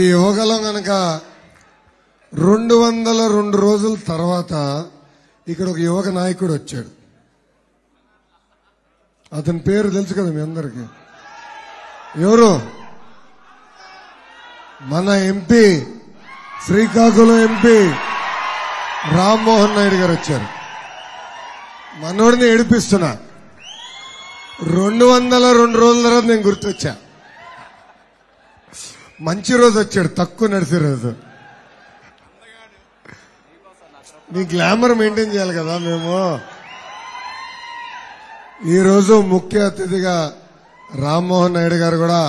యోగలం గనక 202 రోజుల తర్వాత ఇక్కడ ఒక యోగ నాయకుడు వచ్చాడు. అతని పేరు తెలుసు కదా మీ అందరికీ. ఎవరు? మన ఎంపీ, శ్రీకాకుళం ఎంపీ రామ్మోహన్ నాయుడు గారు వచ్చారు. మనోడిని ఏడిపిస్తున్నా. 202 రోజుల తర్వాత నేను గుర్తొచ్చా. మంచి రోజు వచ్చాడు, తక్కువ నడిసే రోజు. నీ గ్లామర్ మెయింటైన్ చేయాలి కదా. మేము ఈరోజు ముఖ్య అతిథిగా రామ్మోహన్ నాయుడు గారు కూడా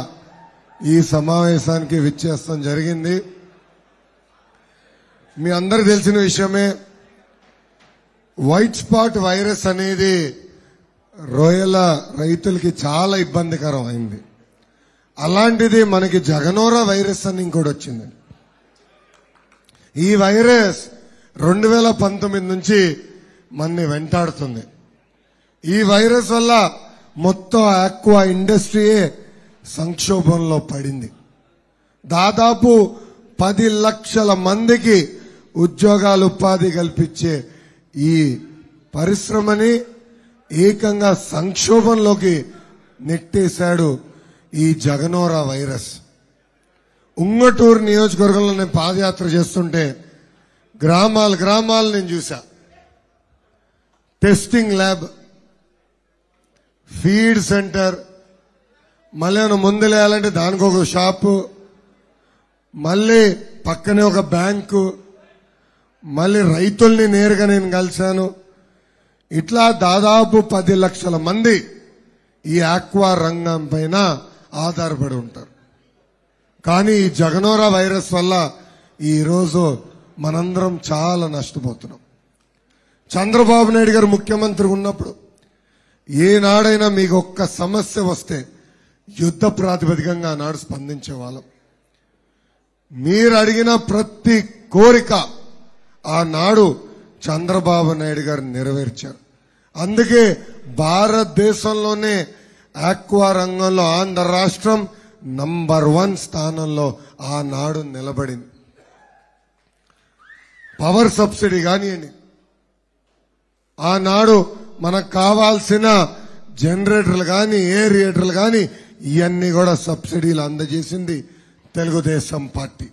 ఈ సమావేశానికి విచ్చేస్తాం జరిగింది. మీ అందరికీ తెలిసిన విషయమే, వైట్ స్పాట్ వైరస్ అనేది రొయ్యల రైతులకి చాలా ఇబ్బందికరం అయింది. అలాంటిది మనకి జగనోరా వైరస్ అని ఇంకోటి వచ్చింది. ఈ వైరస్ 2019 నుంచి మనని వెంటాడుతుంది. ఈ వైరస్ వల్ల మొత్తం ఆక్వా ఇండస్ట్రీయే సంక్షోభంలో పడింది. దాదాపు 10 లక్షల మందికి ఉద్యోగాలు, ఉపాధి కల్పించే ఈ పరిశ్రమని ఏకంగా సంక్షోభంలోకి నెట్టేశాడు ఈ జగనోరా వైరస్. ఉంగటూరు నియోజకవర్గంలో నేను పాదయాత్ర చేస్తుంటే గ్రామాలు నేను చూసా. టెస్టింగ్ ల్యాబ్, ఫీడ్ సెంటర్, మళ్ళీ మందులు వేయాలంటే దానికి ఒక షాపు, మళ్ళీ పక్కనే ఒక బ్యాంకు, మళ్ళీ రైతుల్ని నేరుగా నేను కలిశాను. ఇట్లా దాదాపు 10 లక్షల మంది ఈ ఆక్వా రంగం పైన ఆధారపడి ఉంటారు. కానీ ఈ జగనోరా వైరస్ వల్ల ఈరోజు మనందరం చాలా నష్టపోతున్నాం. చంద్రబాబు నాయుడు గారు ముఖ్యమంత్రి ఉన్నప్పుడు ఏనాడైనా మీకు ఒక్క సమస్య వస్తే యుద్ధ ప్రాతిపదికంగా ఆనాడు స్పందించే వాళ్ళం. మీరు అడిగిన ప్రతి కోరిక ఆనాడు చంద్రబాబు నాయుడు గారు నెరవేర్చారు. అందుకే భారతదేశంలోనే ఆక్వా రంగంలో ఆంధ్ర రాష్ట్రం #1 స్థానంలో ఆనాడు నిలబడింది. పవర్ సబ్సిడీ కానివ్వండి, ఆనాడు మనకు కావాల్సిన జనరేటర్లు కానీ, ఏరియేటర్లు కానీ ఇవన్నీ కూడా సబ్సిడీలు అందజేసింది తెలుగుదేశం పార్టీ.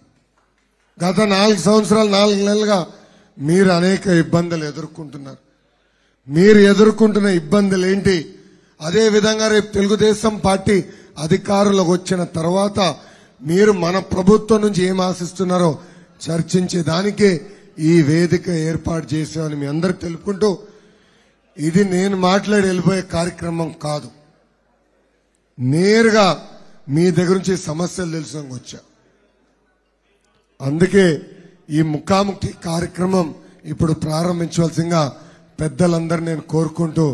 గత 4 నెలలుగా మీరు అనేక ఇబ్బందులు ఎదుర్కొంటున్నారు. మీరు ఎదుర్కొంటున్న ఇబ్బందులు ఏంటి? అదేవిధంగా రేపు తెలుగుదేశం పార్టీ అధికారంలోకి వచ్చిన తర్వాత మీరు మన ప్రభుత్వం నుంచి ఏం ఆశిస్తున్నారో చర్చించేదానికే ఈ వేదిక ఏర్పాటు చేశామని మీ అందరికి తెలుపుకుంటూ, ఇది నేను మాట్లాడి వెళ్ళిపోయే కార్యక్రమం కాదు. నేరుగా మీ దగ్గర నుంచి సమస్యలు తెలుసుకొని వచ్చా. అందుకే ఈ ముఖాముఖి కార్యక్రమం ఇప్పుడు ప్రారంభించవలసిందిగా పెద్దలందరూ నేను కోరుకుంటూ,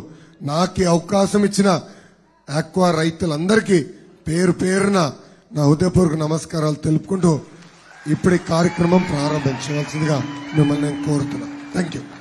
నాకు అవకాశం ఇచ్చిన ఆక్వా రైతులందరికీ పేరు పేరున నా హృదయపూర్వక నమస్కారాలు తెలుపుకుంటూ ఇప్పుడు ఈ కార్యక్రమం ప్రారంభించవలసిందిగా మిమ్మల్ని నేను కోరుతున్నాను. Thank you.